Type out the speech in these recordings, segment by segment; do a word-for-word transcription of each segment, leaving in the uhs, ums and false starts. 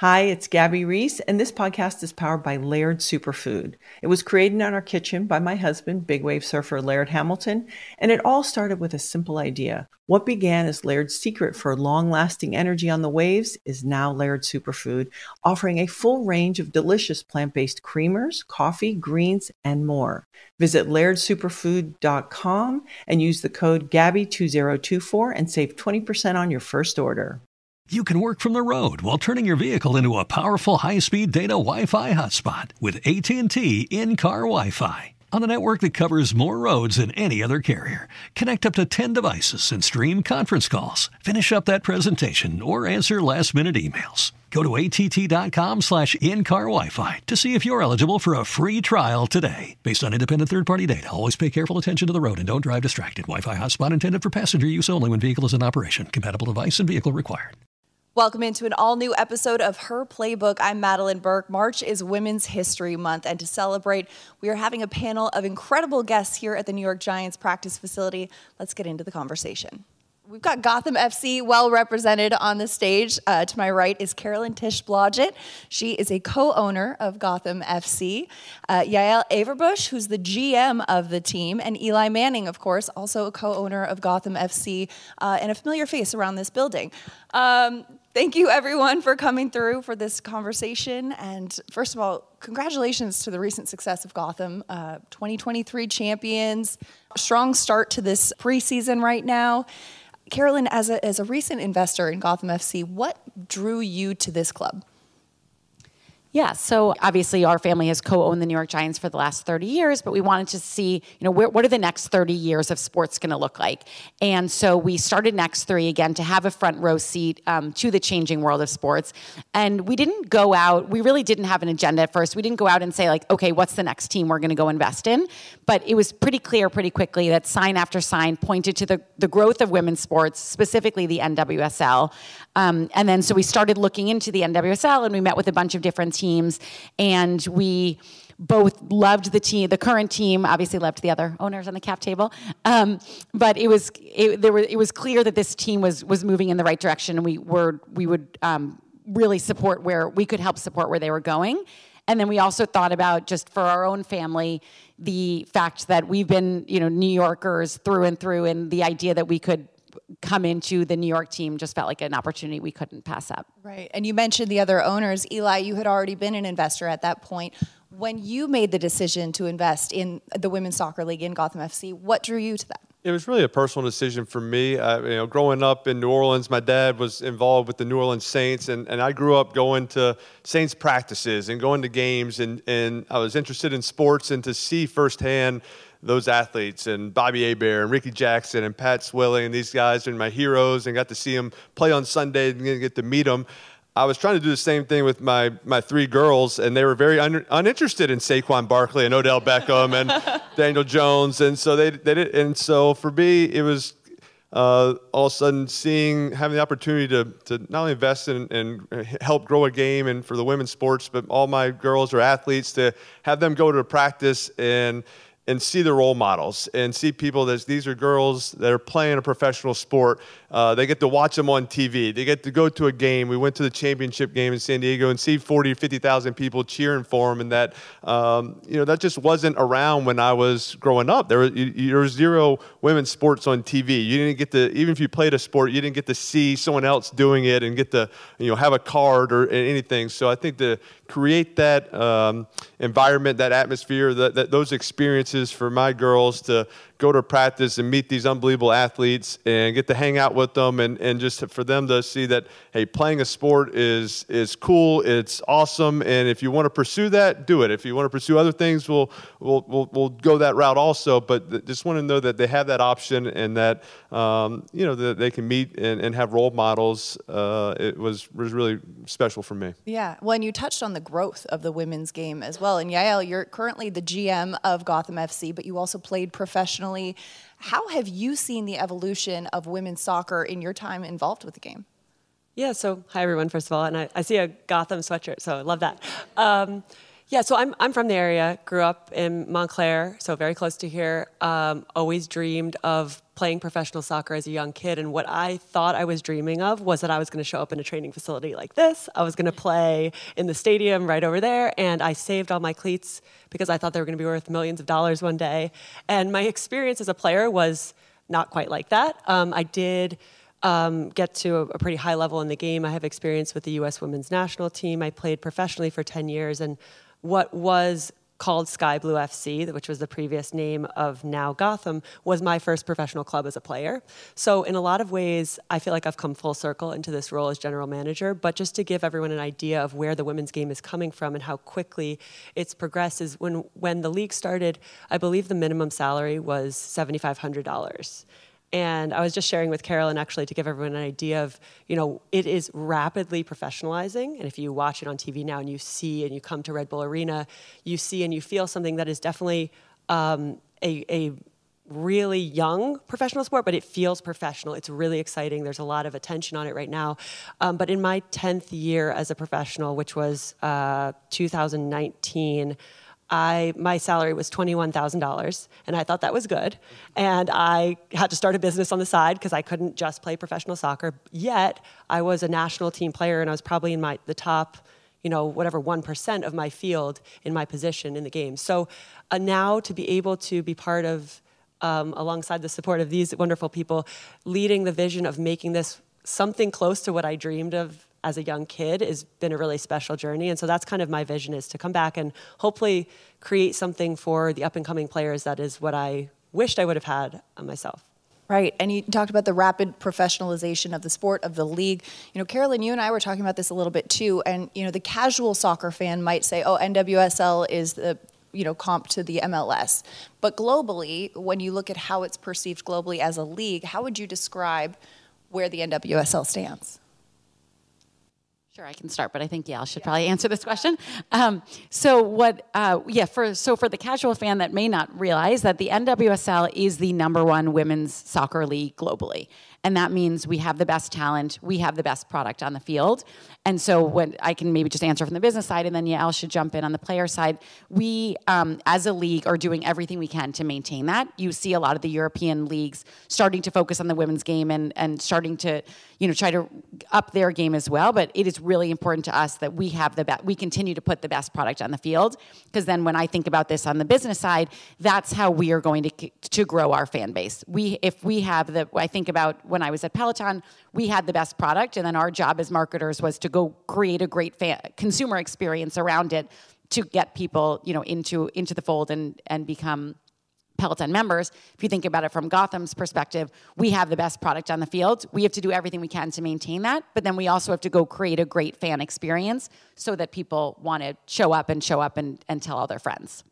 Hi, it's Gabby Reese, and this podcast is powered by Laird Superfood. It was created in our kitchen by my husband, big wave surfer Laird Hamilton, and it all started with a simple idea. What began as Laird's secret for long-lasting energy on the waves is now Laird Superfood, offering a full range of delicious plant-based creamers, coffee, greens, and more. Visit laird superfood dot com and use the code Gabby two zero two four and save twenty percent on your first order. You can work from the road while turning your vehicle into a powerful high-speed data Wi-Fi hotspot with A T and T in-car Wi-Fi. On a network that covers more roads than any other carrier, connect up to ten devices and stream conference calls, finish up that presentation, or answer last-minute emails. Go to A T T dot com slash in dash car Wi-Fi to see if you're eligible for a free trial today. Based on independent third-party data, always pay careful attention to the road and don't drive distracted. Wi-Fi hotspot intended for passenger use only when vehicle is in operation. Compatible device and vehicle required. Welcome into an all-new episode of Her Playbook. I'm Madeline Burke. March is Women's History Month, and to celebrate, we are having a panel of incredible guests here at the New York Giants practice facility. Let's get into the conversation. We've got Gotham F C well represented on the stage. Uh, to my right is Carolyn Tisch Blodgett. She is a co-owner of Gotham F C. Uh, Yael Averbush, who's the G M of the team, and Eli Manning, of course, also a co-owner of Gotham F C, uh, and a familiar face around this building. Um, Thank you, everyone, for coming through for this conversation. And first of all, congratulations to the recent success of Gotham, uh, twenty twenty-three champions. Strong start to this preseason right now. Carolyn, as a, as a recent investor in Gotham F C, what drew you to this club? Yeah, so obviously our family has co-owned the New York Giants for the last thirty years, but we wanted to see, you know, where, what are the next thirty years of sports going to look like? And so we started Next three again to have a front row seat um, to the changing world of sports. And we didn't go out, we really didn't have an agenda at first. We didn't go out and say like, okay, what's the next team we're going to go invest in? But it was pretty clear pretty quickly that sign after sign pointed to the, the growth of women's sports, specifically the N W S L. Um, and then so we started looking into the N W S L, and we met with a bunch of different teams, and we both loved the team, the current team, obviously loved the other owners on the cap table, um, but it was it, there were, it was clear that this team was was moving in the right direction, and we were we would um, really support where we could help support where they were going. And then we also thought about, just for our own family, the fact that we've been, you know, New Yorkers through and through, and the idea that we could come into the New York team just felt like an opportunity we couldn't pass up. Right. And you mentioned the other owners. Eli, you had already been an investor at that point. When you made the decision to invest in the Women's Soccer League in Gotham F C, what drew you to that? It was really a personal decision for me. I, you know, growing up in New Orleans, my dad was involved with the New Orleans Saints, and, and I grew up going to Saints practices and going to games, and, and I was interested in sports, and to see firsthand those athletes and Bobby Hebert and Ricky Jackson and Pat Swilling, and these guys are my heroes, and got to see them play on Sunday and get to meet them. I was trying to do the same thing with my my three girls, and they were very un uninterested in Saquon Barkley and Odell Beckham and Daniel Jones, and so they they did. And so for me, it was uh, all of a sudden seeing having the opportunity to to not only invest in and help grow a game, and for the women's sports, but all my girls are athletes, to have them go to practice and. and see the role models, and see people that these are girls that are playing a professional sport. Uh, they get to watch them on T V. They get to go to a game. We went to the championship game in San Diego and see forty, fifty thousand people cheering for them, and that um, you know, that just wasn't around when I was growing up. There were, you, you were zero women's sports on T V. You didn't get to, even if you played a sport, you didn't get to see someone else doing it and get to, you know, have a card or anything. So I think to create that um, environment, that atmosphere, that, that those experiences, for my girls to go to practice and meet these unbelievable athletes and get to hang out with them, and, and just for them to see that, hey, playing a sport is is cool, it's awesome, and if you want to pursue that, do it. If you want to pursue other things, we'll we'll we'll, we'll go that route also. But just want to know that they have that option, and that um, you know, that they can meet and, and have role models. Uh, it was was really special for me. Yeah. Well, and you touched on the growth of the women's game as well. And Yael, you're currently the G M of Gotham F C, but you also played professional. How have you seen the evolution of women's soccer in your time involved with the game? Yeah, so hi, everyone, first of all. And I, I see a Gotham sweatshirt, so I love that. Um, Yeah, so I'm I'm from the area, grew up in Montclair, so very close to here. Um, always dreamed of playing professional soccer as a young kid, and what I thought I was dreaming of was that I was going to show up in a training facility like this. I was going to play in the stadium right over there, and I saved all my cleats because I thought they were going to be worth millions of dollars one day. And my experience as a player was not quite like that. Um, I did... Um, get to a, a pretty high level in the game. I have experience with the U S women's national team. I played professionally for ten years, and what was called Sky Blue F C, which was the previous name of now Gotham, was my first professional club as a player. So in a lot of ways, I feel like I've come full circle into this role as general manager, but just to give everyone an idea of where the women's game is coming from and how quickly it's progressed is when, when the league started, I believe the minimum salary was seven thousand five hundred dollars. And I was just sharing with Carolyn, actually, to give everyone an idea of, you know, it is rapidly professionalizing. And if you watch it on T V now and you see and you come to Red Bull Arena, you see and you feel something that is definitely um, a, a really young professional sport, but it feels professional. It's really exciting. There's a lot of attention on it right now. Um, but in my tenth year as a professional, which was uh, two thousand nineteen, I, my salary was twenty-one thousand dollars, and I thought that was good. And I had to start a business on the side because I couldn't just play professional soccer. Yet, I was a national team player, and I was probably in my, the top, you know, whatever, one percent of my field in my position in the game. So uh, now to be able to be part of, um, alongside the support of these wonderful people, leading the vision of making this something close to what I dreamed of as a young kid has been a really special journey. And so that's kind of my vision, is to come back and hopefully create something for the up-and-coming players that is what I wished I would have had myself. Right, and you talked about the rapid professionalization of the sport, of the league. You know, Carolyn, you and I were talking about this a little bit too, and you know, the casual soccer fan might say, oh, N W S L is the, you know, comp to the M L S. But globally, when you look at how it's perceived globally as a league, how would you describe where the N W S L stands? Sure, I can start, but I think Yael should yeah. probably answer this question. Um, so what, uh, yeah, for so for the casual fan that may not realize that the N W S L is the number one women's soccer league globally. And that means we have the best talent, we have the best product on the field. And so when I can maybe just answer from the business side, and then Yael should jump in on the player side. We, um, as a league, are doing everything we can to maintain that. You see a lot of the European leagues starting to focus on the women's game and, and starting to, you know, try to up their game as well. But it is really important to us that we have the be- we continue to put the best product on the field, because then when I think about this on the business side, that's how we are going to to grow our fan base. We, if we have the, I think about when I was at Peloton, we had the best product, and then our job as marketers was to go create a great fan, consumer experience around it to get people, you know, into into the fold and and become Peloton members. If you think about it from Gotham's perspective, we have the best product on the field. We have to do everything we can to maintain that, but then we also have to go create a great fan experience so that people want to show up and show up and, and tell all their friends.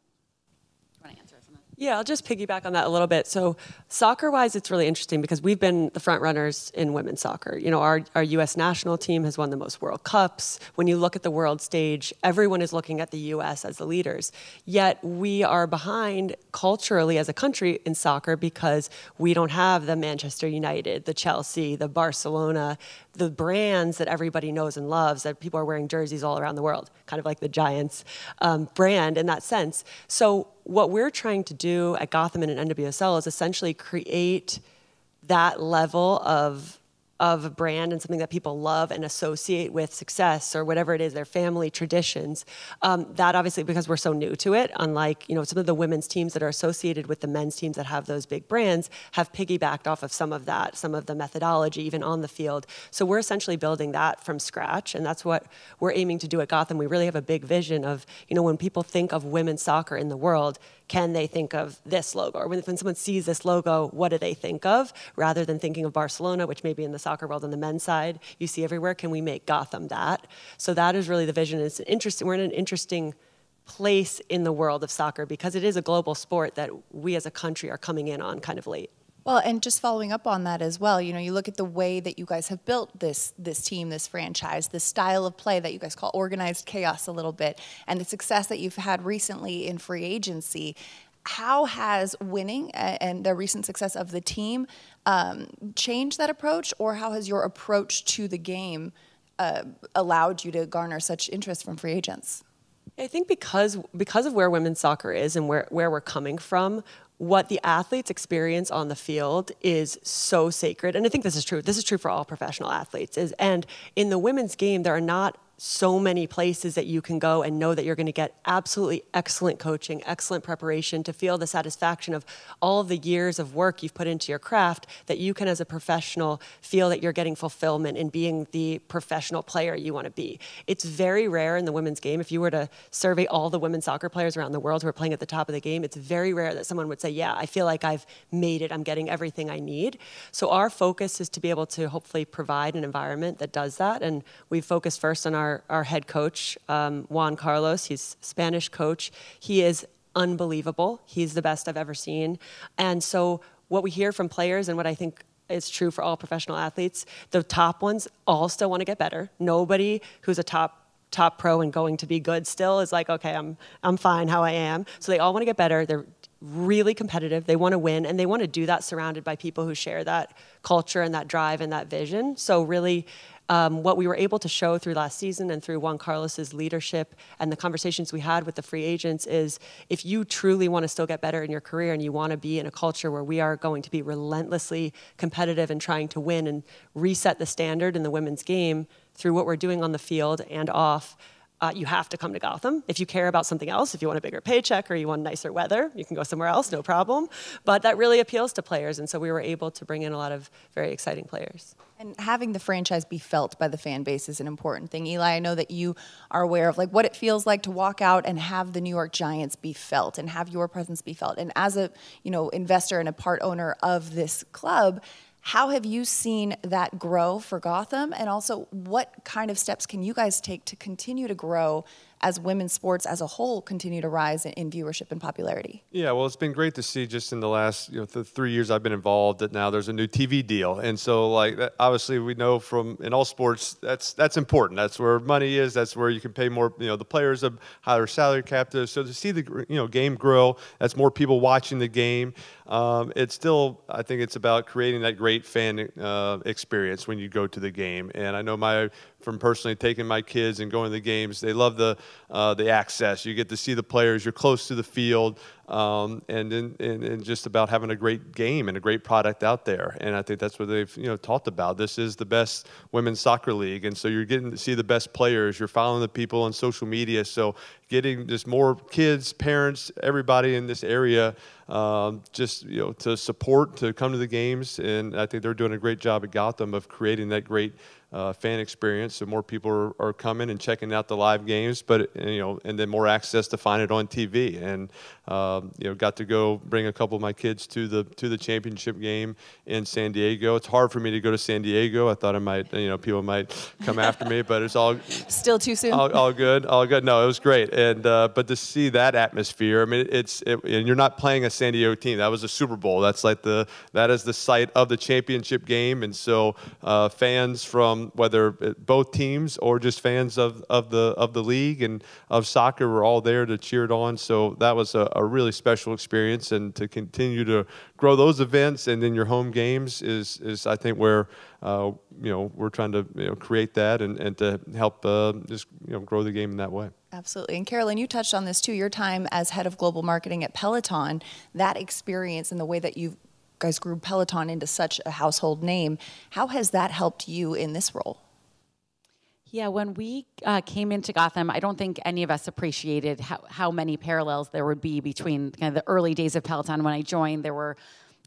Yeah, I'll just piggyback on that a little bit. So soccer-wise, it's really interesting because we've been the front runners in women's soccer. You know, our, our U S national team has won the most World Cups. When you look at the world stage, everyone is looking at the U S as the leaders. Yet we are behind culturally as a country in soccer because we don't have the Manchester United, the Chelsea, the Barcelona, the brands that everybody knows and loves, that people are wearing jerseys all around the world, kind of like the Giants um, brand in that sense. So what we're trying to do at Gotham and at N W S L is essentially create that level of, of a brand and something that people love and associate with success or whatever it is, their family traditions. Um, that obviously, because we're so new to it, unlike, you know, some of the women's teams that are associated with the men's teams that have those big brands have piggybacked off of some of that, some of the methodology even on the field. So we're essentially building that from scratch, and that's what we're aiming to do at Gotham. We really have a big vision of, you know, when people think of women's soccer in the world, can they think of this logo? Or when, when someone sees this logo, what do they think of? Rather than thinking of Barcelona, which maybe in the soccer world on the men's side, you see everywhere, can we make Gotham that? So that is really the vision. It's an interesting, we're in an interesting place in the world of soccer because it is a global sport that we as a country are coming in on kind of late. Well, and just following up on that as well, you know, you look at the way that you guys have built this this team, this franchise, this style of play that you guys call organized chaos a little bit, and the success that you've had recently in free agency. How has winning and the recent success of the team um, changed that approach, or how has your approach to the game uh, allowed you to garner such interest from free agents? I think because because of where women's soccer is and where, where we're coming from, what the athletes experience on the field is so sacred. And I think this is true. This is true for all professional athletes. Is, and in the women's game, there are not so many places that you can go and know that you're going to get absolutely excellent coaching, excellent preparation, to feel the satisfaction of all of the years of work you've put into your craft, that you can as a professional feel that you're getting fulfillment in being the professional player you want to be. It's very rare in the women's game. If you were to survey all the women's soccer players around the world who are playing at the top of the game, it's very rare that someone would say, yeah, I feel like I've made it, I'm getting everything I need. So our focus is to be able to hopefully provide an environment that does that, and we focus first on our Our, our head coach, um, Juan Carlos. He's Spanish coach. He is unbelievable. He's the best I've ever seen. And so what we hear from players, and what I think is true for all professional athletes, the top ones all still want to get better. Nobody who's a top top pro and going to be good still is like, okay, I'm, I'm fine how I am. So they all want to get better. They're really competitive. They want to win, and they want to do that surrounded by people who share that culture and that drive and that vision. So really, Um, what we were able to show through last season and through Juan Carlos's leadership and the conversations we had with the free agents is, if you truly want to still get better in your career and you want to be in a culture where we are going to be relentlessly competitive and trying to win and reset the standard in the women's game through what we're doing on the field and off, Uh, you have to come to Gotham. If you care about something else, if you want a bigger paycheck or you want nicer weather, you can go somewhere else, no problem. But that really appeals to players, and so we were able to bring in a lot of very exciting players. And having the franchise be felt by the fan base is an important thing. Eli, I know that you are aware of like what it feels like to walk out and have the New York Giants be felt and have your presence be felt. And as a, you know, investor and a part owner of this club, how have you seen that grow for Gotham? And also, what kind of steps can you guys take to continue to grow as women's sports as a whole continue to rise in viewership and popularity? Yeah, well, it's been great to see just in the last you know, the three years I've been involved that now there's a new T V deal. And so, like, that, obviously we know from in all sports, that's that's important. That's where money is. That's where you can pay more, you know, the players a higher salary cap. So to see the you know game grow, that's more people watching the game. Um, it's still, I think it's about creating that great fan uh, experience when you go to the game. And I know my, from personally taking my kids and going to the games, they love the uh, the access. You get to see the players, you're close to the field, um, and, and, and just about having a great game and a great product out there. And I think that's what they've you know talked about. This is the best women's soccer league, and so you're getting to see the best players. You're following the people on social media, so getting just more kids, parents, everybody in this area Um, just you know to support, to come to the games, and I think they're doing a great job at Gotham of creating that great uh, fan experience, so more people are, are coming and checking out the live games, but you know and then more access to find it on T V. And um, you know got to go bring a couple of my kids to the to the championship game in San Diego. It's hard for me to go to San Diego. I thought I might you know people might come after me, but it's all still too soon. All, all good, all good. No, it was great, and uh, but to see that atmosphere, I mean, it's it, and you're not playing a San Diego team. That was a Super Bowl. That's like the that is the site of the championship game, and so uh, fans from whether both teams or just fans of of the of the league and of soccer were all there to cheer it on. So that was a, a really special experience, and to continue to grow those events and then your home games is is I think where uh, you know we're trying to you know, create that and and to help uh, just you know grow the game in that way. Absolutely. And Carolyn, you touched on this too. Your time as head of global marketing at Peloton, that experience and the way that you guys grew Peloton into such a household name, how has that helped you in this role? Yeah, when we uh, came into Gotham, I don't think any of us appreciated how, how many parallels there would be between kind of the early days of Peloton. When I joined, there were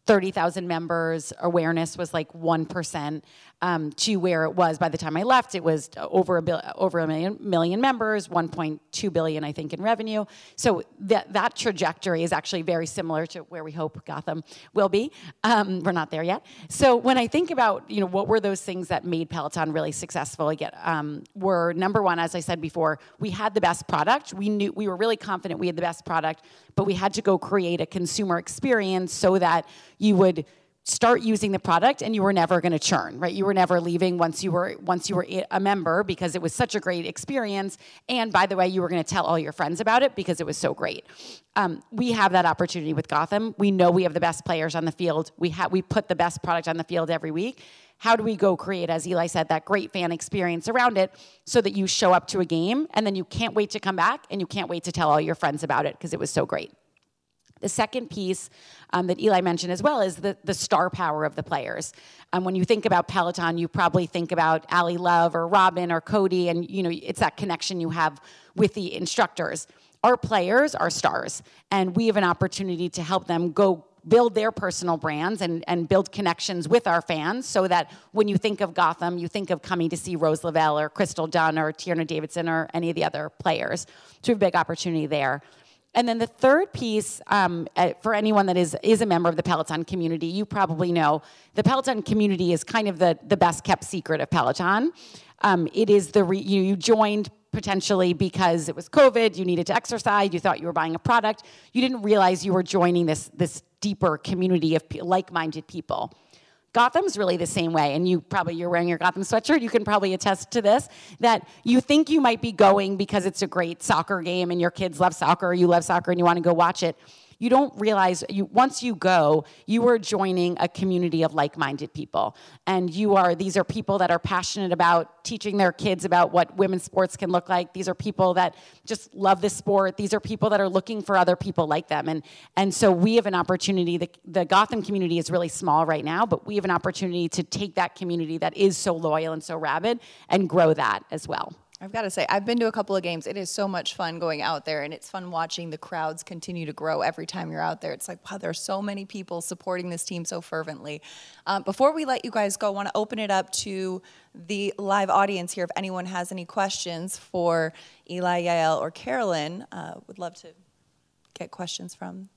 thirty thousand members, awareness was like one percent um, to where it was by the time I left. It was over a, bil over a million, million members, one point two billion, I think, in revenue. So that, that trajectory is actually very similar to where we hope Gotham will be. Um, we're not there yet. So when I think about, you know, what were those things that made Peloton really successful again, um, were, number one, as I said before, we had the best product. We knew, we were really confident we had the best product, but we had to go create a consumer experience so that you would start using the product and you were never going to churn, right? You were never leaving once you were once you were a member because it was such a great experience. And by the way, you were going to tell all your friends about it because it was so great. Um, we have that opportunity with Gotham. We know we have the best players on the field. We have we put the best product on the field every week. How do we go create, as Eli said, that great fan experience around it so that you show up to a game and then you can't wait to come back and you can't wait to tell all your friends about it because it was so great. The second piece um, that Eli mentioned as well is the, the star power of the players. Um, when you think about Peloton, you probably think about Ally Love or Robin or Cody, and you know it's that connection you have with the instructors. Our players are stars, and we have an opportunity to help them go build their personal brands and, and build connections with our fans so that when you think of Gotham, you think of coming to see Rose Lavelle or Crystal Dunn or Tierna Davidson or any of the other players. So we have a big opportunity there. And then the third piece, um, for anyone that is is a member of the Peloton community, you probably know the Peloton community is kind of the, the best kept secret of Peloton. Um, it is the, re you, you joined potentially because it was COVID, you needed to exercise, you thought you were buying a product, you didn't realize you were joining this, this deeper community of like-minded people. Gotham's really the same way, and you probably, you're wearing your Gotham sweatshirt, you can probably attest to this, that you think you might be going because it's a great soccer game and your kids love soccer, you love soccer and you want to go watch it. You don't realize, you, once you go, you are joining a community of like-minded people. And you are, these are people that are passionate about teaching their kids about what women's sports can look like. These are people that just love this sport. These are people that are looking for other people like them. And, and so we have an opportunity, the, the Gotham community is really small right now, but we have an opportunity to take that community that is so loyal and so rabid and grow that as well. I've got to say, I've been to a couple of games. It is so much fun going out there, and it's fun watching the crowds continue to grow every time you're out there. It's like, wow, there are so many people supporting this team so fervently. Um, before we let you guys go, I want to open it up to the live audience here. If anyone has any questions for Eli, Yael, or Carolyn, uh, would love to get questions from.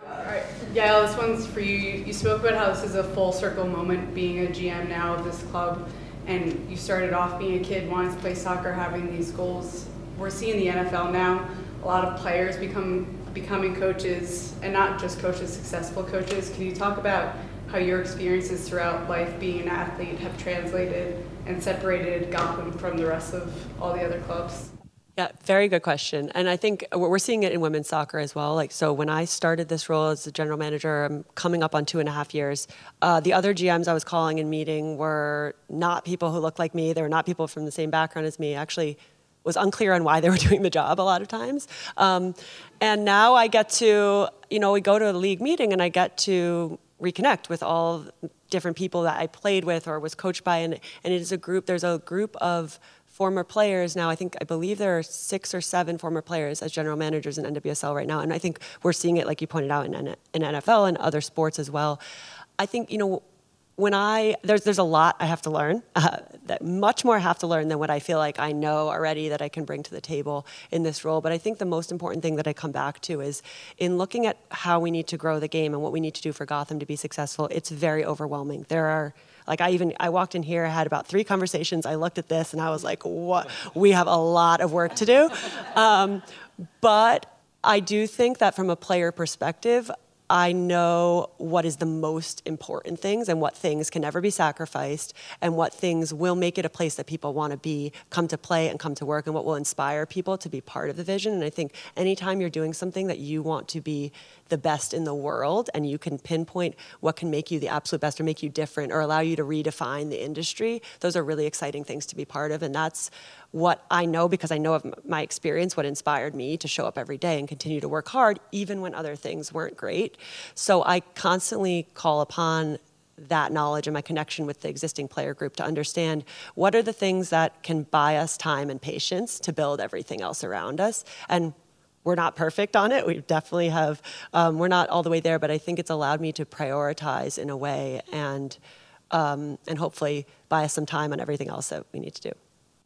All right, Yael, this one's for you. You spoke about how this is a full circle moment, being a G M now of this club. And you started off being a kid, wanting to play soccer, having these goals. We're seeing the N F L now, a lot of players become becoming coaches, and not just coaches, successful coaches. Can you talk about how your experiences throughout life being an athlete have translated and separated Gotham from the rest of all the other clubs? Yeah, very good question. And I think we're seeing it in women's soccer as well. Like, so when I started this role as the general manager, I'm coming up on two and a half years, uh, the other G Ms I was calling and meeting were not people who looked like me. They were not people from the same background as me. Actually, was unclear on why they were doing the job a lot of times. Um, and now I get to, you know, we go to a league meeting and I get to reconnect with all different people that I played with or was coached by. And, and it is a group, there's a group of former players now. I think, I believe there are six or seven former players as general managers in N W S L right now. And I think we're seeing it, like you pointed out, in, in N F L and other sports as well. I think, you know, when I, there's, there's a lot I have to learn, uh, that much more I have to learn than what I feel like I know already that I can bring to the table in this role. But I think the most important thing that I come back to is in looking at how we need to grow the game and what we need to do for Gotham to be successful, it's very overwhelming. There are, Like I even, I walked in here, I had about three conversations, I looked at this and I was like, what? We have a lot of work to do. Um, but I do think that from a player perspective, I know what is the most important things and what things can never be sacrificed and what things will make it a place that people want to be, come to play and come to work, and what will inspire people to be part of the vision. And I think anytime you're doing something that you want to be the best in the world and you can pinpoint what can make you the absolute best or make you different or allow you to redefine the industry, those are really exciting things to be part of. And that's what I know, because I know of my experience, what inspired me to show up every day and continue to work hard, even when other things weren't great. So I constantly call upon that knowledge and my connection with the existing player group to understand what are the things that can buy us time and patience to build everything else around us. And we're not perfect on it. We definitely have, um, we're not all the way there, but I think it's allowed me to prioritize in a way and, um, and hopefully buy us some time on everything else that we need to do.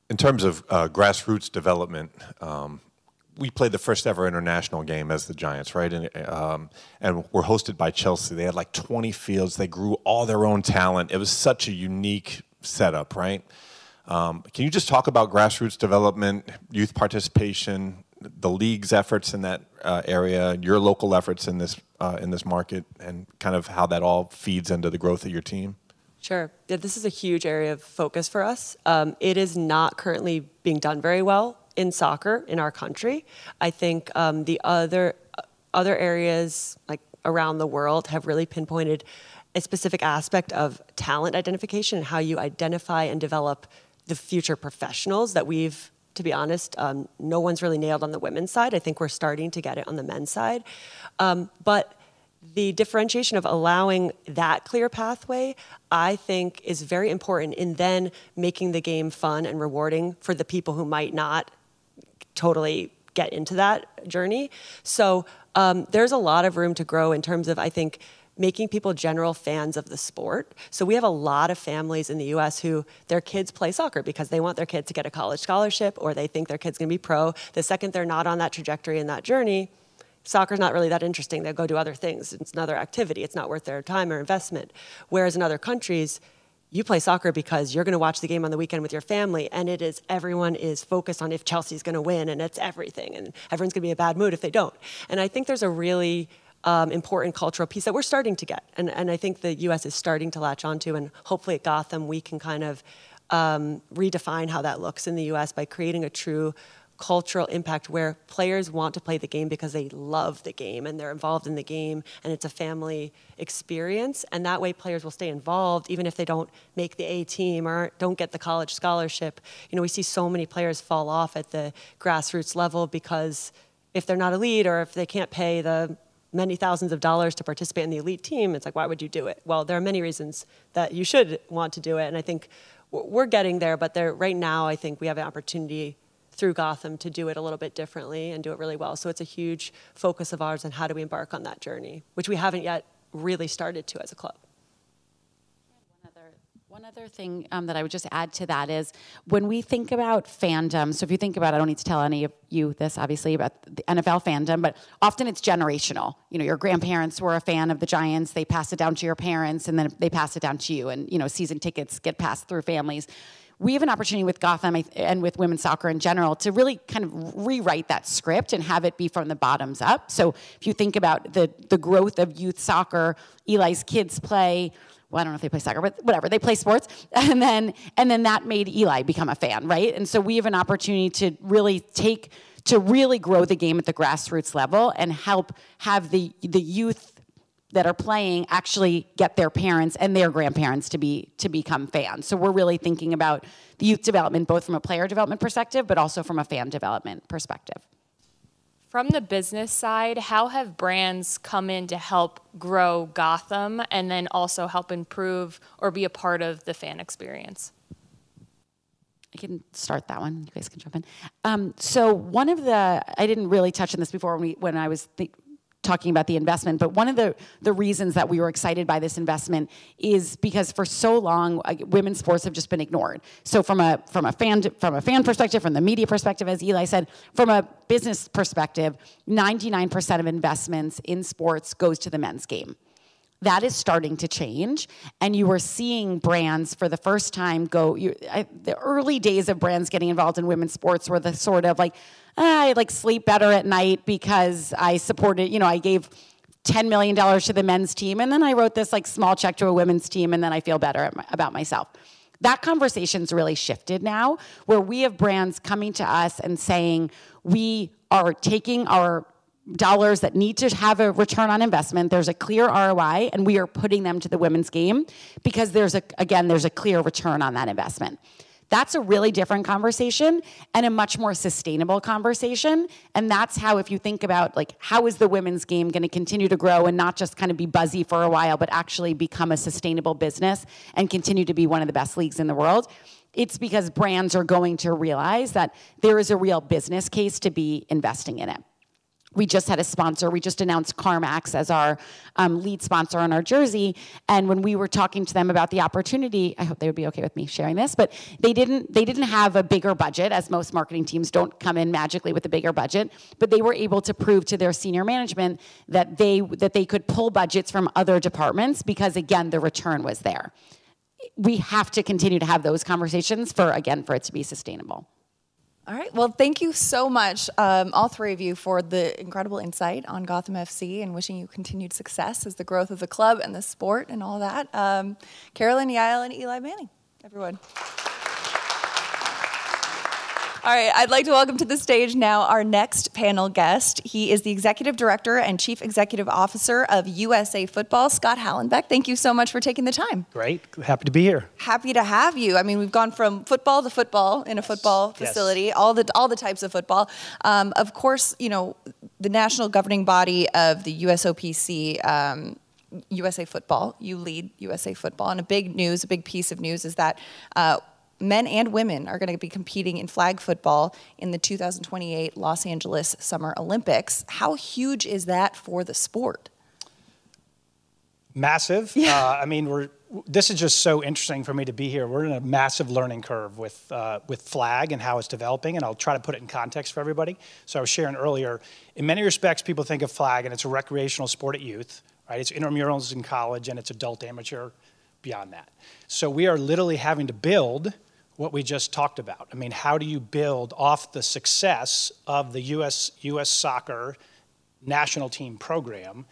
In terms of uh, grassroots development, um, we played the first ever international game as the Giants, right? And, um, and we're hosted by Chelsea. They had like twenty fields. They grew all their own talent. It was such a unique setup, right? Um, can you just talk about grassroots development, youth participation, the league's efforts in that uh, area, your local efforts in this uh, in this market, and kind of how that all feeds into the growth of your team? Sure. Yeah, this is a huge area of focus for us. Um, it is not currently being done very well in soccer in our country. I think um, the other other areas like around the world have really pinpointed a specific aspect of talent identification and how you identify and develop the future professionals that we've, to be honest, um, no one's really nailed on the women's side. I think we're starting to get it on the men's side. Um, but the differentiation of allowing that clear pathway, I think, is very important in then making the game fun and rewarding for the people who might not totally get into that journey. So um, there's a lot of room to grow in terms of, I think, making people general fans of the sport. So we have a lot of families in the U S who their kids play soccer because they want their kid to get a college scholarship or they think their kid's gonna be pro. The second they're not on that trajectory and that journey, soccer's not really that interesting. They'll go do other things. It's another activity. It's not worth their time or investment. Whereas in other countries, you play soccer because you're gonna watch the game on the weekend with your family, and it is, everyone is focused on if Chelsea's gonna win, and it's everything, and everyone's gonna be in a bad mood if they don't. And I think there's a really, Um, important cultural piece that we're starting to get. And, and I think the U S is starting to latch onto, and hopefully at Gotham we can kind of um, redefine how that looks in the U S by creating a true cultural impact where players want to play the game because they love the game and they're involved in the game and it's a family experience. And that way players will stay involved even if they don't make the A team or don't get the college scholarship. You know, we see so many players fall off at the grassroots level because if they're not elite or if they can't pay the many thousands of dollars to participate in the elite team, it's like, why would you do it? Well, there are many reasons that you should want to do it, and I think we're getting there, but there, right now I think we have an opportunity through Gotham to do it a little bit differently and do it really well. So it's a huge focus of ours on how do we embark on that journey, which we haven't yet really started to as a club. One other thing um, that I would just add to that is when we think about fandom, so if you think about, I don't need to tell any of you this, obviously, about the N F L fandom, but often it's generational. You know, your grandparents were a fan of the Giants, they pass it down to your parents, and then they pass it down to you, and, you know, season tickets get passed through families. We have an opportunity with Gotham and with women's soccer in general to really kind of rewrite that script and have it be from the bottoms up. So if you think about the, the growth of youth soccer, Eli's kids play, well, I don't know if they play soccer, but whatever, they play sports. And then and then that made Eli become a fan, right? And so we have an opportunity to really take, to really grow the game at the grassroots level and help have the, the youth that are playing actually get their parents and their grandparents to be to become fans. So we're really thinking about the youth development, both from a player development perspective, but also from a fan development perspective. From the business side, how have brands come in to help grow Gotham and then also help improve or be a part of the fan experience? I can start that one. You guys can jump in. Um, so one of the, I didn't really touch on this before when, we, when I was th talking about the investment, but one of the, the reasons that we were excited by this investment is because for so long, uh, women's sports have just been ignored. So from a, from a fan, from a fan perspective, from the media perspective, as Eli said, from a business perspective, ninety-nine percent of investments in sports goes to the men's game. That is starting to change, and you were seeing brands for the first time go, you, I, the early days of brands getting involved in women's sports were the sort of like, I like sleep better at night because I supported, you know, I gave ten million dollars to the men's team, and then I wrote this like small check to a women's team, and then I feel better at my, about myself. That conversation's really shifted now, where we have brands coming to us and saying, we are taking our dollars that need to have a return on investment, there's a clear R O I, and we are putting them to the women's game because there's a, again, there's a clear return on that investment. That's a really different conversation and a much more sustainable conversation. And that's how, if you think about like, how is the women's game gonna continue to grow and not just kind of be buzzy for a while, but actually become a sustainable business and continue to be one of the best leagues in the world? It's because brands are going to realize that there is a real business case to be investing in it. We just had a sponsor. We just announced CarMax as our um, lead sponsor on our jersey. And when we were talking to them about the opportunity, I hope they would be okay with me sharing this, but they didn't, they didn't have a bigger budget, as most marketing teams don't come in magically with a bigger budget, but they were able to prove to their senior management that they, that they could pull budgets from other departments because, again, the return was there. We have to continue to have those conversations for, again, for it to be sustainable. All right. Well, thank you so much, um, all three of you, for the incredible insight on Gotham F C, and wishing you continued success as the growth of the club and the sport and all that. Um, Carolyn, Yael, and Eli Manning, everyone. All right, I'd like to welcome to the stage now our next panel guest. He is the Executive Director and Chief Executive Officer of U S A Football, Scott Hallenbeck. Thank you so much for taking the time. Great, happy to be here. Happy to have you. I mean, we've gone from football to football in a football yes. facility, yes. all the all the types of football. Um, of course, you know, the national governing body of the U S O P C, um, U S A Football, you lead U S A Football, and a big news, a big piece of news is that uh, men and women are going to be competing in flag football in the two thousand twenty-eight Los Angeles Summer Olympics. How huge is that for the sport? Massive. Yeah. Uh, I mean, we're, this is just so interesting for me to be here. We're in a massive learning curve with, uh, with flag and how it's developing, and I'll try to put it in context for everybody. So I was sharing earlier, in many respects, people think of flag, and it's a recreational sport at youth, right? It's intramurals in college, and it's adult amateur beyond that. So we are literally having to build what we just talked about. I mean, how do you build off the success of the U S U S soccer national team program,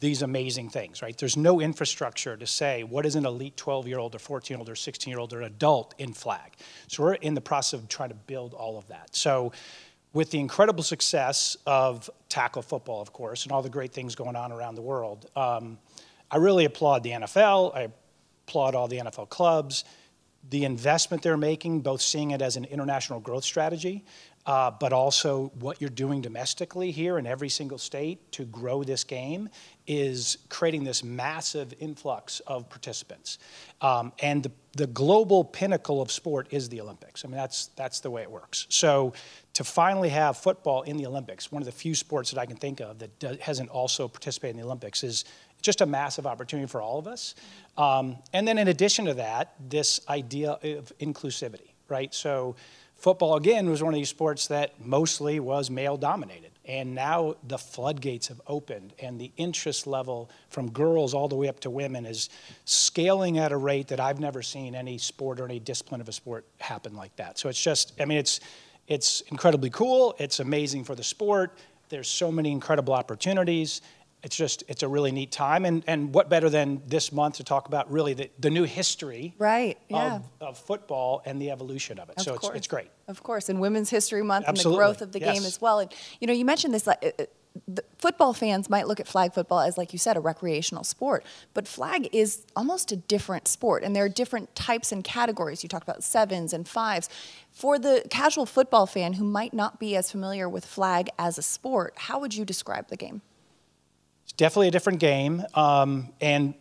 these amazing things, right? There's no infrastructure to say, what is an elite twelve-year-old or fourteen-year-old or sixteen-year-old or adult in flag? So we're in the process of trying to build all of that. So with the incredible success of tackle football, of course, and all the great things going on around the world, um, I really applaud the N F L. I applaud all the N F L clubs. The investment they're making, both seeing it as an international growth strategy, uh, but also what you're doing domestically here in every single state to grow this game, is creating this massive influx of participants. Um, and the, the global pinnacle of sport is the Olympics. I mean, that's, that's the way it works. So to finally have football in the Olympics, one of the few sports that I can think of that does, hasn't also participated in the Olympics, is just a massive opportunity for all of us. Um, and then in addition to that, this idea of inclusivity, right? So football, again, was one of these sports that mostly was male dominated. And now the floodgates have opened, and the interest level from girls all the way up to women is scaling at a rate that I've never seen any sport or any discipline of a sport happen like that. So it's just, I mean, it's, it's incredibly cool. It's amazing for the sport. There's so many incredible opportunities. It's just, it's a really neat time, and, and what better than this month to talk about really the, the new history right, yeah. of, of football and the evolution of it. Of so it's, it's great. Of course, and Women's History Month Absolutely. and the growth of the yes. game as well. And you know, you mentioned this, like, uh, the football fans might look at flag football as, like you said, a recreational sport, but flag is almost a different sport, and there are different types and categories. You talked about sevens and fives. For the casual football fan who might not be as familiar with flag as a sport, how would you describe the game? Definitely a different game, um, and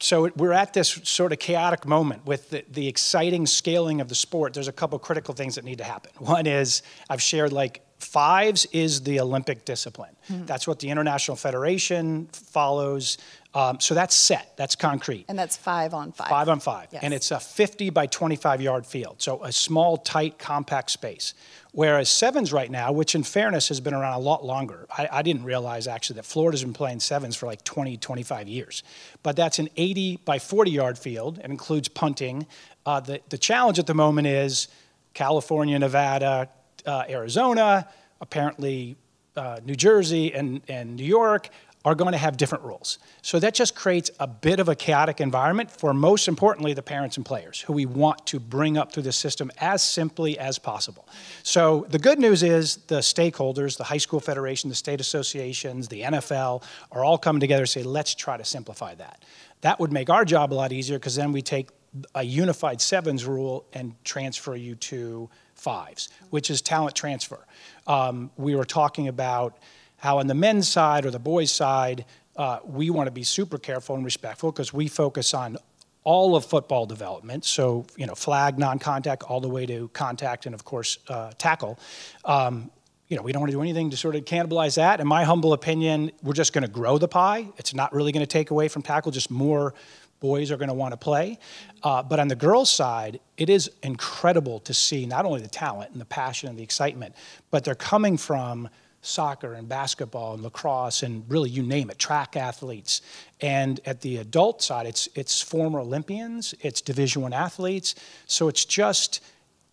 so we're at this sort of chaotic moment with the, the exciting scaling of the sport. There's a couple critical things that need to happen. One is, I've shared, like, fives is the Olympic discipline. Mm-hmm. That's what the International Federation follows. Um, so that's set, that's concrete. And that's five on five. Five on five, yes. And it's a fifty by twenty-five yard field, so a small, tight, compact space. Whereas sevens right now, which in fairness has been around a lot longer. I, I didn't realize actually that Florida's been playing sevens for like twenty, twenty-five years. But that's an eighty by forty yard field and includes punting. Uh, the, the challenge at the moment is California, Nevada, uh, Arizona, apparently uh, New Jersey and, and New York are going to have different rules. So that just creates a bit of a chaotic environment for, most importantly, the parents and players who we want to bring up through the system as simply as possible. So the good news is the stakeholders, the high school federation, the state associations, the N F L, are all coming together to say, let's try to simplify that. That would make our job a lot easier, because then we take a unified sevens rule and transfer you to fives, which is talent transfer. Um, we were talking about how on the men's side or the boys' side, uh, we want to be super careful and respectful, because we focus on all of football development. So, you know, flag, non-contact, all the way to contact and, of course, uh, tackle. Um, you know, we don't want to do anything to sort of cannibalize that. In my humble opinion, we're just going to grow the pie. It's not really going to take away from tackle, just more boys are going to want to play. Uh, but on the girls' side, it is incredible to see not only the talent and the passion and the excitement, but they're coming from soccer and basketball and lacrosse and really you name it, track athletes. And at the adult side, it's, it's former Olympians, it's Division one athletes. So it's just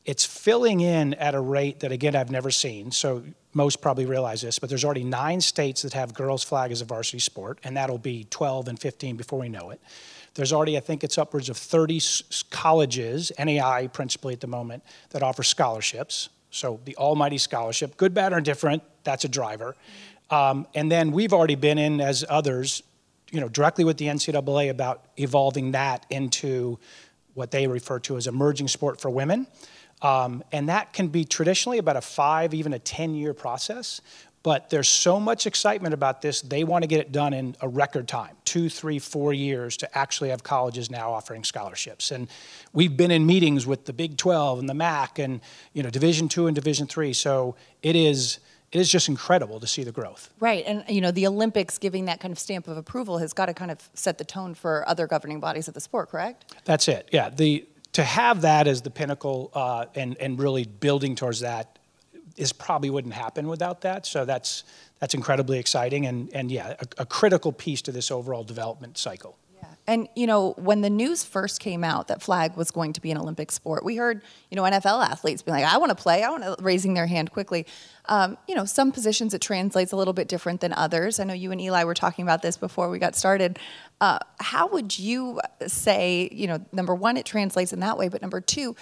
It's filling in at a rate that, again, I've never seen. So most probably realize this, but there's already nine states that have girls flag as a varsity sport, and that'll be twelve and fifteen before we know it. There's already, I think it's upwards of thirty colleges, N A I principally at the moment, that offer scholarships. So the almighty scholarship, good, bad, or indifferent, that's a driver. Um, and then we've already been in, as others, you know, directly with the N C double A about evolving that into what they refer to as emerging sport for women. Um, and that can be traditionally about a five, even a ten-year process. But there's so much excitement about this, they want to get it done in a record time, two, three, four years to actually have colleges now offering scholarships. And we've been in meetings with the Big twelve and the M A C and, you know, Division two and Division three. So it is, it is just incredible to see the growth. Right, and, you know, the Olympics giving that kind of stamp of approval has got to kind of set the tone for other governing bodies of the sport, correct? That's it, yeah. The, to have that as the pinnacle uh, and, and really building towards that is probably wouldn't happen without that. So that's that's incredibly exciting and, and yeah, a, a critical piece to this overall development cycle. Yeah. And, you know, when the news first came out that flag was going to be an Olympic sport, we heard, you know, N F L athletes being like, I want to play, I want to, raising their hand quickly. Um, you know, some positions it translates a little bit different than others. I know you and Eli were talking about this before we got started. Uh, how would you say, you know, number one, it translates in that way, but number two,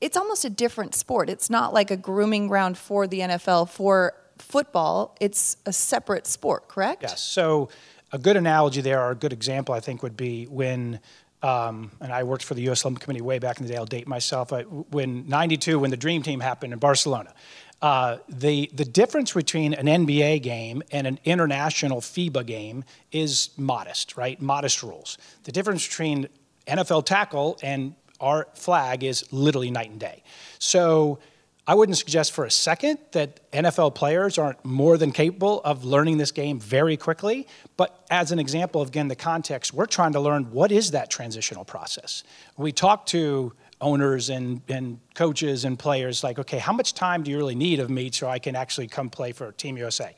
it's almost a different sport. It's not like a grooming ground for the N F L for football. It's a separate sport, correct? Yes. So a good analogy there, or a good example, I think, would be when, um, and I worked for the U S Olympic Committee way back in the day, I'll date myself, I, when ninety-two, when the Dream Team happened in Barcelona. Uh, the, the difference between an N B A game and an international FIBA game is modest, right? Modest rules. The difference between N F L tackle and our flag is literally night and day. So I wouldn't suggest for a second that N F L players aren't more than capable of learning this game very quickly. But as an example of, again, the context, we're trying to learn what is that transitional process. We talk to owners and, and coaches and players like, okay, how much time do you really need of me so I can actually come play for Team U S A?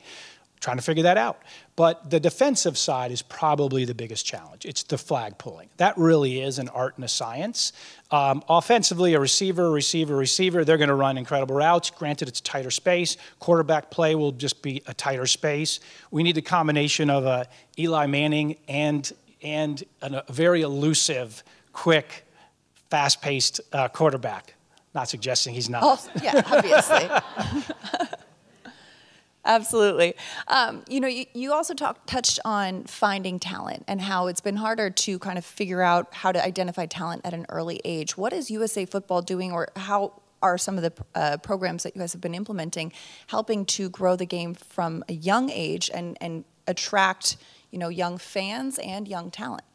Trying to figure that out. But the defensive side is probably the biggest challenge. It's the flag pulling. That really is an art and a science. Um, offensively, a receiver, receiver, receiver, they're going to run incredible routes. Granted, it's a tighter space. Quarterback play will just be a tighter space. We need a combination of a Eli Manning and, and a very elusive, quick, fast-paced uh, quarterback. Not suggesting he's not. Oh, yeah, obviously. Absolutely. Um, you know, you, you also talk, touched on finding talent and how it's been harder to kind of figure out how to identify talent at an early age. What is U S A Football doing, or how are some of the uh, programs that you guys have been implementing helping to grow the game from a young age and, and attract, you know, young fans and young talent?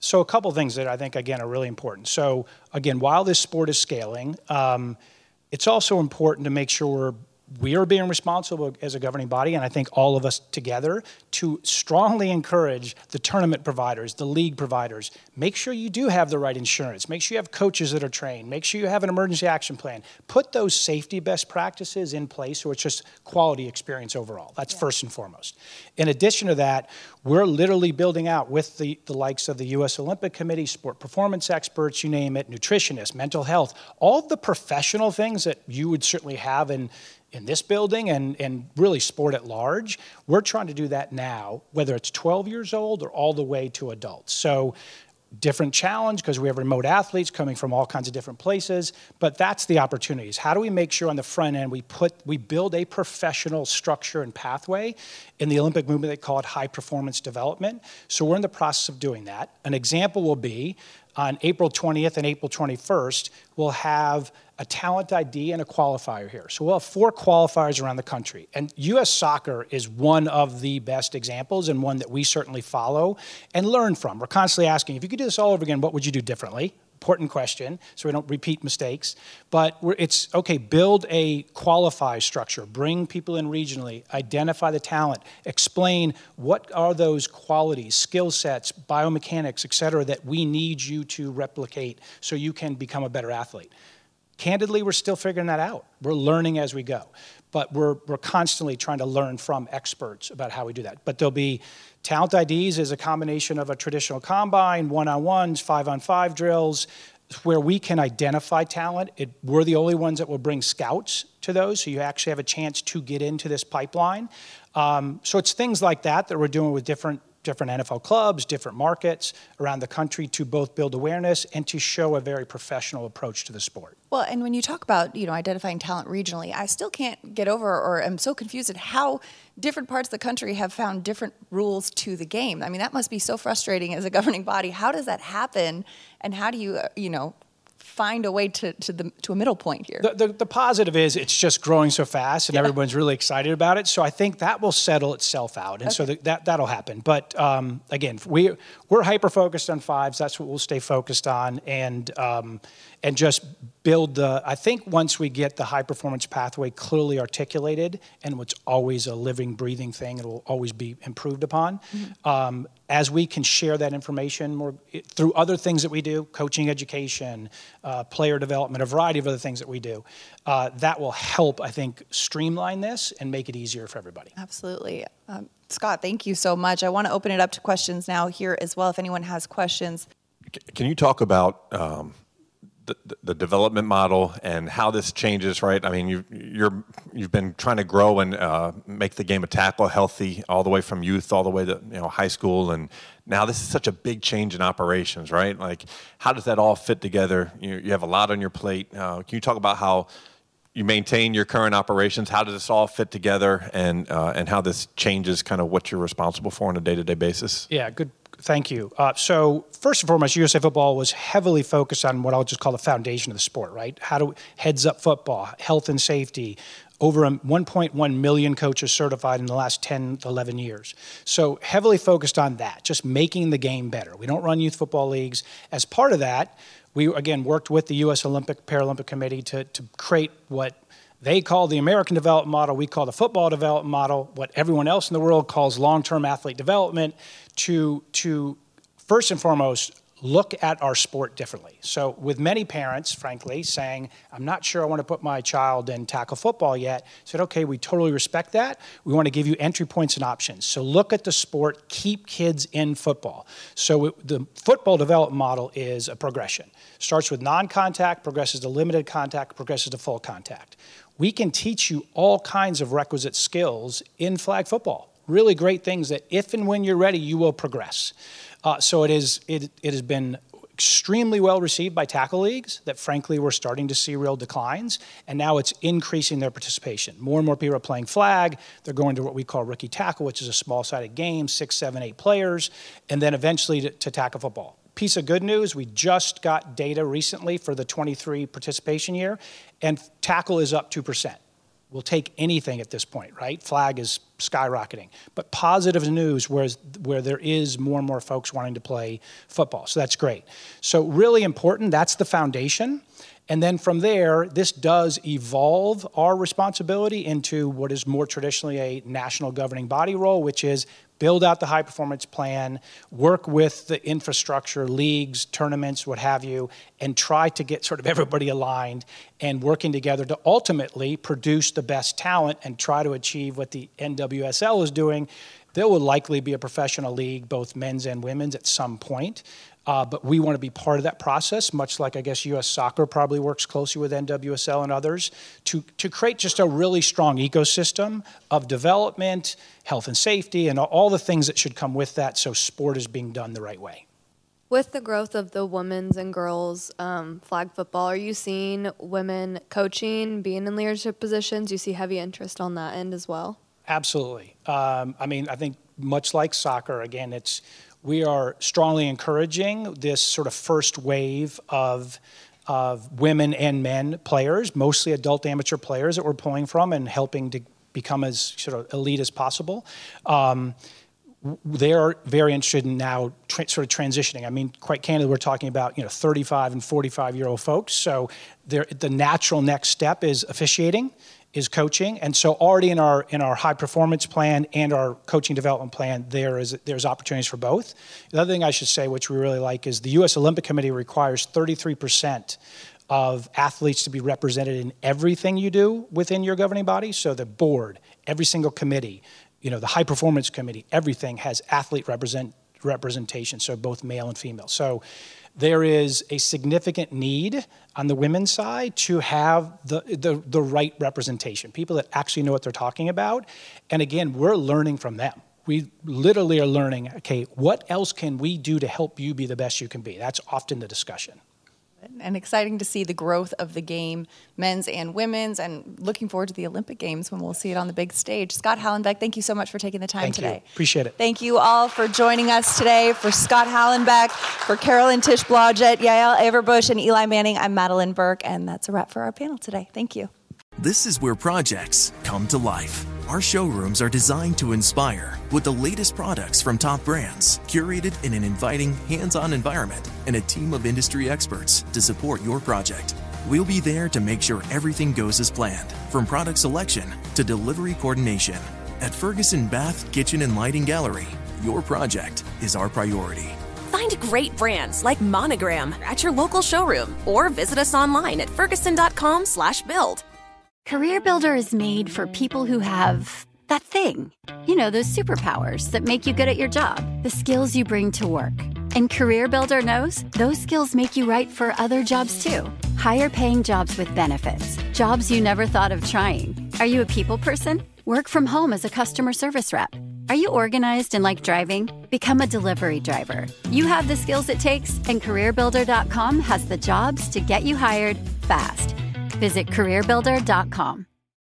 So a couple things that I think, again, are really important. So, again, while this sport is scaling, um, it's also important to make sure we're We are being responsible as a governing body, and I think all of us together, to strongly encourage the tournament providers, the league providers. Make sure you do have the right insurance. Make sure you have coaches that are trained. Make sure you have an emergency action plan. Put those safety best practices in place so it's just quality experience overall. That's yeah. first and foremost. In addition to that, we're literally building out with the, the likes of the U S Olympic Committee, sport performance experts, you name it, nutritionists, mental health, all the professional things that you would certainly have in in this building and, and really sport at large. We're trying to do that now, whether it's twelve years old or all the way to adults. So different challenge because we have remote athletes coming from all kinds of different places, but that's the opportunities. How do we make sure on the front end we put, we build a professional structure and pathway? In the Olympic movement, they call it high performance development. So we're in the process of doing that. An example will be on April twentieth and April twenty-first, we'll have a talent I D and a qualifier here. So we'll have four qualifiers around the country. And U S soccer is one of the best examples and one that we certainly follow and learn from. We're constantly asking, if you could do this all over again, what would you do differently? Important question, so we don't repeat mistakes. But we're, it's, okay, build a qualify structure. Bring people in regionally. Identify the talent. Explain what are those qualities, skill sets, biomechanics, et cetera, that we need you to replicate so you can become a better athlete. Candidly, we're still figuring that out. We're learning as we go. But we're, we're constantly trying to learn from experts about how we do that. But there'll be talent I Ds is a combination of a traditional combine, one-on-ones, five-on-five drills, where we can identify talent. It, we're the only ones that will bring scouts to those, so you actually have a chance to get into this pipeline. Um, so it's things like that that we're doing with different different N F L clubs, different markets around the country to both build awareness and to show a very professional approach to the sport. Well, and when you talk about, you know, identifying talent regionally, I still can't get over or am so confused at how different parts of the country have found different rules to the game. I mean, that must be so frustrating as a governing body. How does that happen, and how do you, you know, find a way to, to, the, to a middle point here? The, the, the positive is it's just growing so fast and yeah. everyone's really excited about it. So I think that will settle itself out. And okay. so the, that, that'll happen. But um, again, we, we're hyper-focused on fives. That's what we'll stay focused on, and, um, and just build the, I think once we get the high performance pathway clearly articulated, and what's always a living, breathing thing, it'll always be improved upon. Mm-hmm. um, as we can share that information more through other things that we do, coaching, education, uh, player development, a variety of other things that we do, uh, that will help, I think, streamline this and make it easier for everybody. Absolutely. Um, Scott, thank you so much. I want to open it up to questions now here as well, if anyone has questions. Can you talk about um, the, the development model and how this changes, right? I mean, you, you're, you've been trying to grow and uh, make the game of tackle healthy all the way from youth, all the way to, you know, high school. And now this is such a big change in operations, right? Like, how does that all fit together? You, you have a lot on your plate. Uh, can you talk about how you maintain your current operations? How does this all fit together, and, uh, and how this changes kind of what you're responsible for on a day-to-day basis? Yeah, good. Thank you. Uh, so first and foremost, U S A Football was heavily focused on what I'll just call the foundation of the sport, right? How do we, heads up football, health and safety, over one point one million coaches certified in the last ten to eleven years. So heavily focused on that, just making the game better. We don't run youth football leagues. As part of that, we, again, worked with the U S Olympic Paralympic Committee to, to create what they call the American development model, we call the football development model, what everyone else in the world calls long-term athlete development, to, to first and foremost look at our sport differently. So with many parents, frankly, saying, I'm not sure I want to put my child in tackle football yet, said, okay, we totally respect that. We want to give you entry points and options. So look at the sport, keep kids in football. So it, the football development model is a progression. Starts with non-contact, progresses to limited contact, progresses to full contact. We can teach you all kinds of requisite skills in flag football. Really great things that if and when you're ready, you will progress. Uh, so it is. It, it has been extremely well received by tackle leagues that, frankly, we're starting to see real declines. And now it's increasing their participation. More and more people are playing flag. They're going to what we call rookie tackle, which is a small-sided game, six, seven, eight players, and then eventually to, to tackle football. Piece of good news, we just got data recently for the twenty-three participation year, and tackle is up two percent. We'll take anything at this point, right? Flag is skyrocketing. But positive news, whereas where there is more and more folks wanting to play football. So that's great. So really important, that's the foundation. And then from there, this does evolve our responsibility into what is more traditionally a national governing body role, which is build out the high performance plan, work with the infrastructure, leagues, tournaments, what have you, and try to get sort of everybody aligned and working together to ultimately produce the best talent and try to achieve what the N W S L is doing. There will likely be a professional league, both men's and women's, at some point. Uh, but we want to be part of that process, much like I guess U S Soccer probably works closely with N W S L and others, to, to create just a really strong ecosystem of development, health and safety, and all the things that should come with that, so sport is being done the right way. With the growth of the women's and girls um, flag football, are you seeing women coaching, being in leadership positions? Do you see heavy interest on that end as well? Absolutely. Um, I mean, I think much like soccer, again, it's we are strongly encouraging this sort of first wave of, of women and men players, mostly adult amateur players that we're pulling from and helping to become as sort of elite as possible. Um, they're very interested in now sort of transitioning. I mean, quite candidly, we're talking about, you know, thirty-five and forty-five-year-old folks. So the natural next step is officiating, is coaching, and so already in our in our high performance plan and our coaching development plan, there is there's opportunities for both. The other thing I should say, which we really like, is the U S Olympic Committee requires thirty-three percent of athletes to be represented in everything you do within your governing body. So the board, every single committee, you know, the high performance committee, everything has athlete represent representation, so both male and female. So there is a significant need on the women's side to have the, the, the right representation, people that actually know what they're talking about. And again, we're learning from them. We literally are learning, okay, what else can we do to help you be the best you can be? That's often the discussion. And exciting to see the growth of the game, men's and women's, and looking forward to the Olympic Games when we'll see it on the big stage. Scott Hallenbeck, thank you so much for taking the time today. Thank you. Appreciate it. Thank you all for joining us today. For Scott Hallenbeck, for Carolyn Tisch Blodgett, Yael Averbush, and Eli Manning, I'm Madeline Burke, and that's a wrap for our panel today. Thank you. This is where projects come to life. Our showrooms are designed to inspire with the latest products from top brands, curated in an inviting, hands-on environment, and a team of industry experts to support your project. We'll be there to make sure everything goes as planned, from product selection to delivery coordination. At Ferguson Bath Kitchen and Lighting Gallery, your project is our priority. Find great brands like Monogram at your local showroom or visit us online at ferguson dot com slash build. CareerBuilder is made for people who have that thing, you know, those superpowers that make you good at your job, the skills you bring to work. And CareerBuilder knows those skills make you right for other jobs too. Higher paying jobs with benefits, jobs you never thought of trying. Are you a people person? Work from home as a customer service rep. Are you organized and like driving? Become a delivery driver. You have the skills it takes, and career builder dot com has the jobs to get you hired fast. Visit career builder dot com.